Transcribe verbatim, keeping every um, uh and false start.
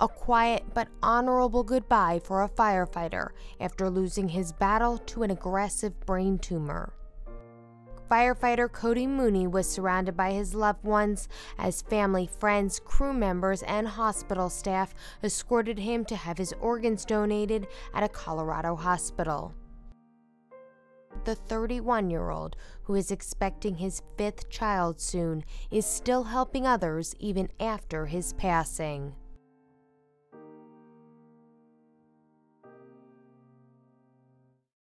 a quiet but honorable goodbye for a firefighter after losing his battle to an aggressive brain tumor. Firefighter Cody Mooney was surrounded by his loved ones as family, friends, crew members, and hospital staff escorted him to have his organs donated at a Colorado hospital. The thirty-one-year-old, who is expecting his fifth child soon, is still helping others even after his passing.